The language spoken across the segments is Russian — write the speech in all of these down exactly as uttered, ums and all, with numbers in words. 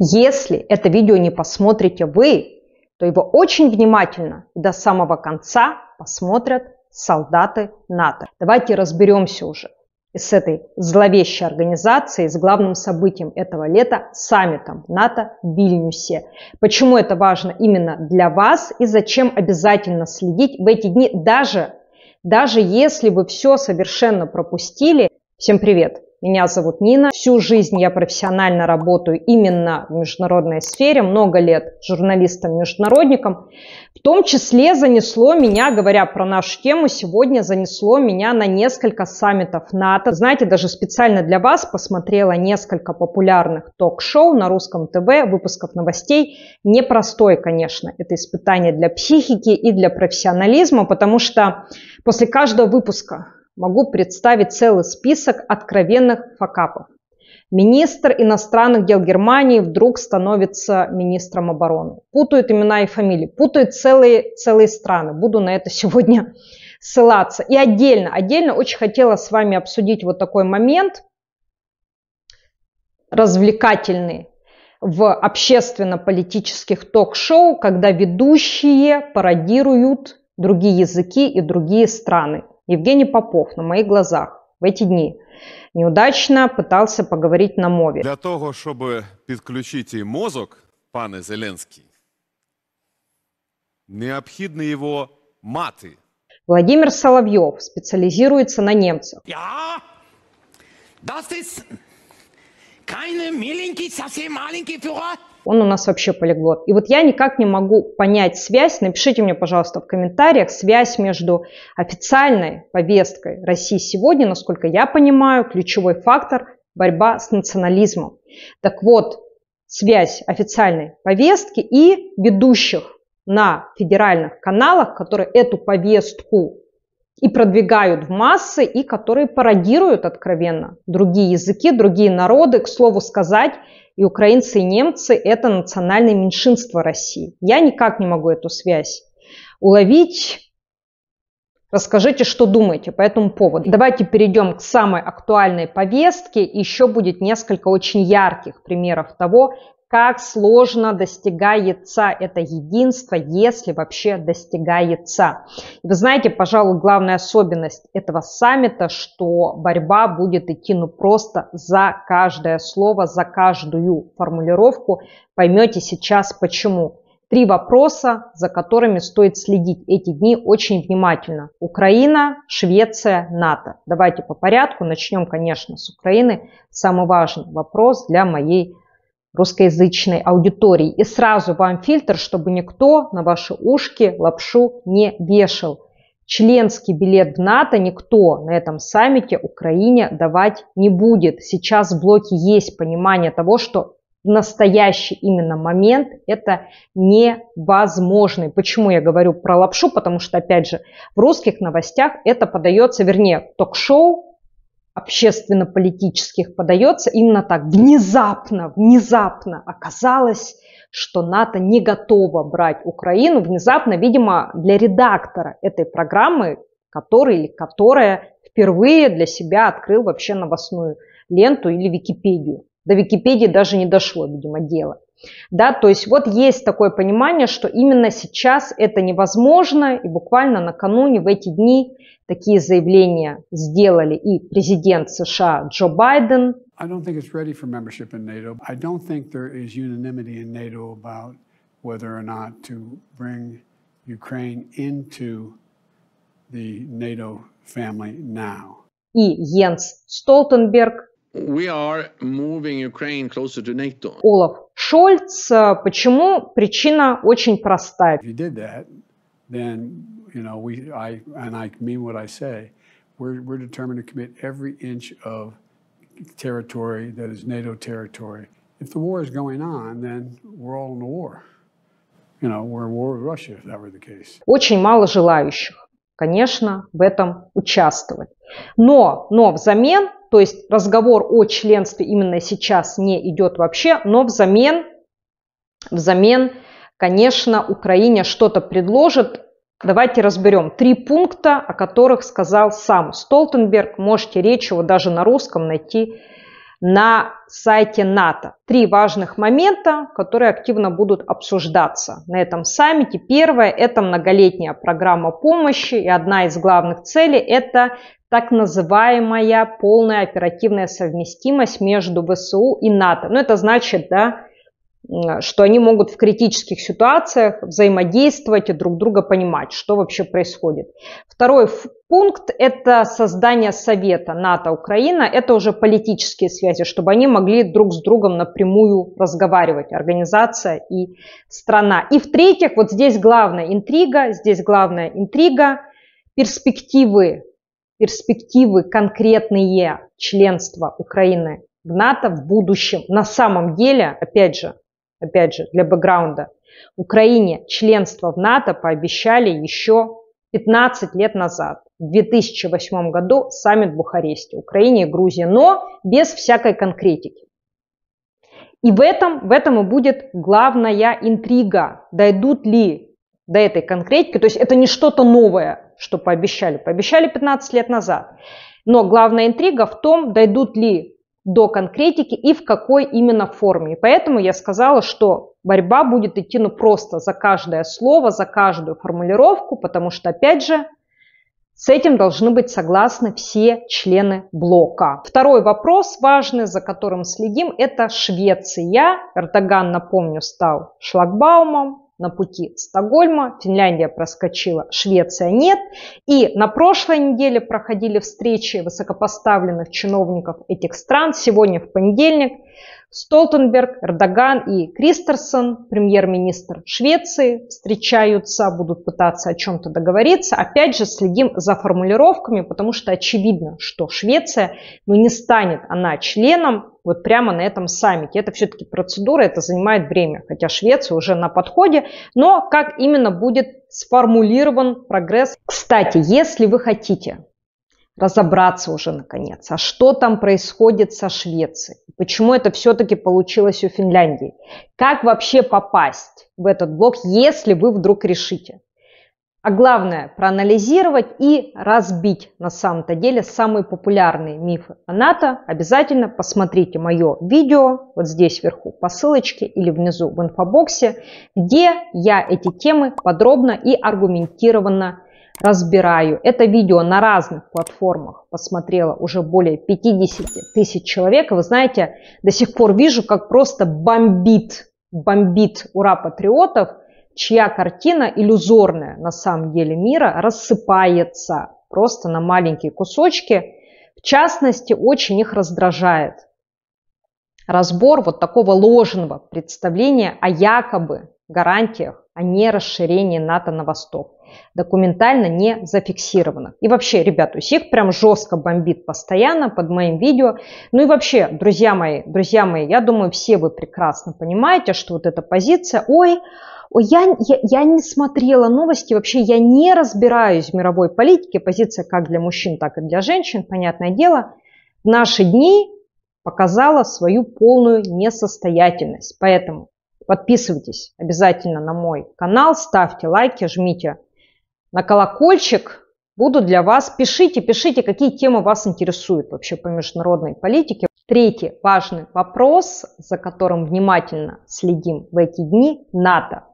Если это видео не посмотрите вы, то его очень внимательно и до самого конца посмотрят солдаты НАТО. Давайте разберемся уже и с этой зловещей организацией, с главным событием этого лета, саммитом НАТО в Вильнюсе. Почему это важно именно для вас и зачем обязательно следить в эти дни, даже, даже если вы все совершенно пропустили. Всем привет! Меня зовут Нина. Всю жизнь я профессионально работаю именно в международной сфере, много лет журналистом-международником. В том числе занесло меня, говоря про нашу тему, сегодня занесло меня на несколько саммитов НАТО. Знаете, даже специально для вас посмотрела несколько популярных ток-шоу на русском ТВ, выпусков новостей. Непростой, конечно, это испытание для психики и для профессионализма, потому что после каждого выпуска могу представить целый список откровенных факапов. Министр иностранных дел Германии вдруг становится министром обороны. Путают имена и фамилии, путают целые, целые страны. Буду на это сегодня ссылаться. И отдельно, отдельно очень хотела с вами обсудить вот такой момент, развлекательный, в общественно-политических ток-шоу, когда ведущие пародируют другие языки и другие страны. Евгений Попов на моих глазах в эти дни неудачно пытался поговорить на мове. Для того, чтобы подключить и мозг, пане Зеленский, необходимы его маты. Владимир Соловьев специализируется на немцах. Ja, das ist keine milinky, совсем маленький Führer. Он у нас вообще полиглот. И вот я никак не могу понять связь. Напишите мне, пожалуйста, в комментариях связь между официальной повесткой России сегодня, насколько я понимаю, ключевой фактор – борьба с национализмом. Так вот, связь официальной повестки и ведущих на федеральных каналах, которые эту повестку и продвигают в массы, и которые пародируют откровенно другие языки, другие народы. К слову сказать, и украинцы, и немцы – это национальное меньшинство России. Я никак не могу эту связь уловить. Расскажите, что думаете по этому поводу. Давайте перейдем к самой актуальной повестке. Еще будет несколько очень ярких примеров того, как сложно достигается это единство, если вообще достигается. Вы знаете, пожалуй, главная особенность этого саммита, что борьба будет идти ну просто за каждое слово, за каждую формулировку. Поймете сейчас почему. Три вопроса, за которыми стоит следить эти дни очень внимательно. Украина, Швеция, НАТО. Давайте по порядку. Начнем, конечно, с Украины. Самый важный вопрос для моей русскоязычной аудитории. И сразу вам фильтр, чтобы никто на ваши ушки лапшу не вешал. Членский билет в НАТО никто на этом саммите Украине давать не будет. Сейчас в блоке есть понимание того, что в настоящий именно момент это невозможно. Почему я говорю про лапшу? Потому что, опять же, в русских новостях это подается, вернее, ток-шоу, общественно-политических подается именно так. Внезапно, внезапно оказалось, что НАТО не готово брать Украину. Внезапно, видимо, для редактора этой программы, который или которая впервые для себя открыл вообще новостную ленту или Википедию. До Википедии даже не дошло, видимо, дело. Да, то есть вот есть такое понимание, что именно сейчас это невозможно, и буквально накануне в эти дни такие заявления сделали и президент США Джо Байден. И Йенс Столтенберг. We are moving Ukraine closer to НАТО. Олаф Шольц. Почему? Причина очень простая. Очень мало желающих, конечно, в этом участвовать. Но, но взамен, то есть разговор о членстве именно сейчас не идет вообще, но взамен, взамен, конечно, Украине что-то предложит. Давайте разберем три пункта, о которых сказал сам Столтенберг. Можете речь его даже на русском найти на сайте НАТО. Три важных момента, которые активно будут обсуждаться на этом саммите. Первое – это многолетняя программа помощи, и одна из главных целей – это так называемая полная оперативная совместимость между ВСУ и НАТО. Ну, это значит, да, что они могут в критических ситуациях взаимодействовать и друг друга понимать, что вообще происходит. Второй пункт – это создание Совета НАТО-Украина. Это уже политические связи, чтобы они могли друг с другом напрямую разговаривать, организация и страна. И в-третьих, вот здесь главная интрига, здесь главная интрига – перспективы, перспективы конкретные членства Украины в НАТО в будущем. На самом деле, опять же, Опять же, для бэкграунда, Украине членство в НАТО пообещали еще пятнадцать лет назад, в две тысячи восьмом году, саммит в Бухаресте, Украине и Грузии, но без всякой конкретики. И в этом, в этом и будет главная интрига, дойдут ли до этой конкретики, то есть это не что-то новое, что пообещали, пообещали пятнадцать лет назад, но главная интрига в том, дойдут ли до конкретики и в какой именно форме. И поэтому я сказала, что борьба будет идти ну просто за каждое слово, за каждую формулировку, потому что, опять же, с этим должны быть согласны все члены блока. Второй вопрос важный, за которым следим, это Швеция. Эрдоган, напомню, стал шлагбаумом на пути Стокгольма, Финляндия проскочила, Швеция нет. И на прошлой неделе проходили встречи высокопоставленных чиновников этих стран. Сегодня в понедельник Столтенберг, Эрдоган и Кристерсон, премьер-министр Швеции, встречаются, будут пытаться о чем-то договориться. Опять же, следим за формулировками, потому что очевидно, что Швеция, ну, не станет она членом вот прямо на этом саммите. Это все-таки процедура, это занимает время, хотя Швеция уже на подходе. Но как именно будет сформулирован прогресс? Кстати, если вы хотите разобраться уже наконец, а что там происходит со Швецией, почему это все-таки получилось у Финляндии, как вообще попасть в этот блок, если вы вдруг решите. А главное, проанализировать и разбить на самом-то деле самые популярные мифы о НАТО. Обязательно посмотрите мое видео, вот здесь вверху по ссылочке или внизу в инфобоксе, где я эти темы подробно и аргументированно разбираю. Это видео на разных платформах посмотрело уже более пятидесяти тысяч человек. И вы знаете, до сих пор вижу, как просто бомбит, бомбит ура патриотов, чья картина иллюзорная на самом деле мира рассыпается просто на маленькие кусочки. В частности, очень их раздражает разбор вот такого ложного представления о якобы гарантиях о нерасширении НАТО на восток, документально не зафиксировано. И вообще, ребят, у всех прям жестко бомбит постоянно под моим видео. Ну и вообще, друзья мои, друзья мои, я думаю, все вы прекрасно понимаете, что вот эта позиция, ой, ой я, я, я не смотрела новости, вообще я не разбираюсь в мировой политике, позиция как для мужчин, так и для женщин, понятное дело, в наши дни показала свою полную несостоятельность. Поэтому подписывайтесь обязательно на мой канал, ставьте лайки, жмите на колокольчик. Буду для вас. Пишите, пишите, какие темы вас интересуют вообще по международной политике. Третий важный вопрос, за которым внимательно следим в эти дни, НАТО.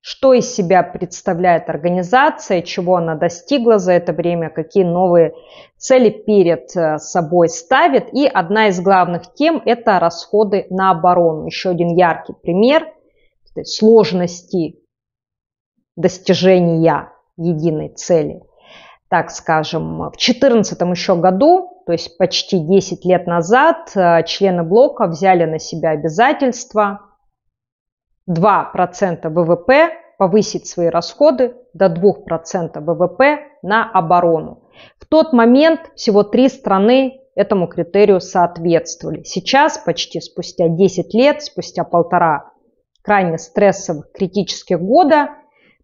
Что из себя представляет организация, чего она достигла за это время, какие новые цели перед собой ставит. И одна из главных тем – это расходы на оборону. Еще один яркий пример сложности достижения единой цели. Так скажем, в две тысячи четырнадцатом еще году, то есть почти десять лет назад, члены блока взяли на себя обязательства два процента ВВП повысить свои расходы до два процента ВВП на оборону. В тот момент всего три страны этому критерию соответствовали. Сейчас, почти спустя десять лет, спустя полтора крайне стрессовых критических года,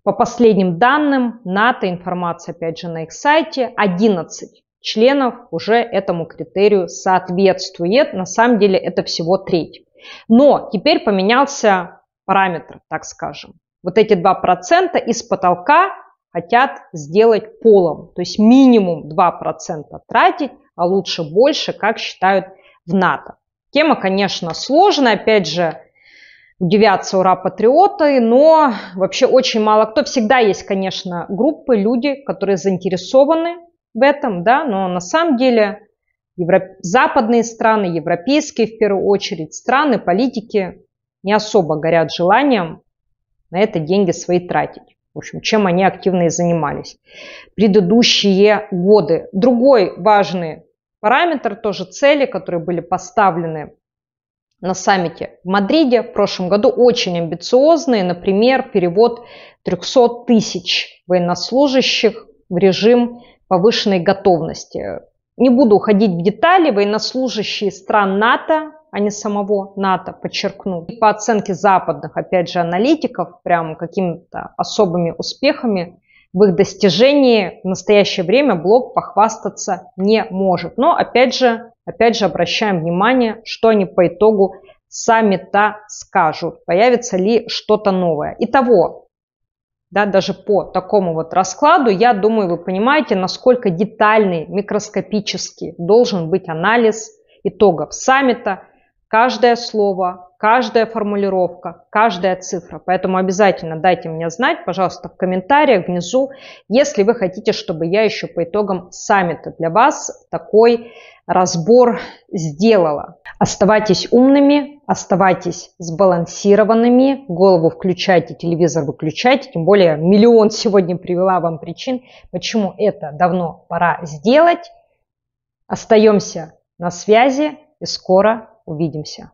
по последним данным НАТО, информация опять же на их сайте, одиннадцать членов уже этому критерию соответствует. На самом деле это всего треть. Но теперь поменялся параметр, так скажем. Вот эти два процента из потолка хотят сделать полом. То есть минимум два процента тратить, а лучше больше, как считают в НАТО. Тема, конечно, сложная, опять же, удивятся, ура, патриоты, но вообще очень мало кто. Всегда есть, конечно, группы, люди, которые заинтересованы в этом, да, но на самом деле европ... западные страны, европейские в первую очередь страны, политики не особо горят желанием на это деньги свои тратить. В общем, чем они активно и занимались предыдущие годы. Другой важный параметр, тоже цели, которые были поставлены на саммите в Мадриде в прошлом году, очень амбициозные. Например, перевод трёхсот тысяч военнослужащих в режим повышенной готовности. Не буду уходить в детали. Военнослужащие стран НАТО, а не самого НАТО, подчеркну. И по оценке западных, опять же, аналитиков, прям какими-то особыми успехами в их достижении в настоящее время блок похвастаться не может. Но, опять же, опять же обращаем внимание, что они по итогу саммита скажут. Появится ли что-то новое. Итого, да, даже по такому вот раскладу, я думаю, вы понимаете, насколько детальный, микроскопический должен быть анализ итогов саммита. Каждое слово, каждая формулировка, каждая цифра. Поэтому обязательно дайте мне знать, пожалуйста, в комментариях внизу, если вы хотите, чтобы я еще по итогам саммита для вас такой разбор сделала. Оставайтесь умными, оставайтесь сбалансированными, голову включайте, телевизор выключайте. Тем более миллион сегодня привела вам причин, почему это давно пора сделать. Остаемся на связи и скоро увидимся.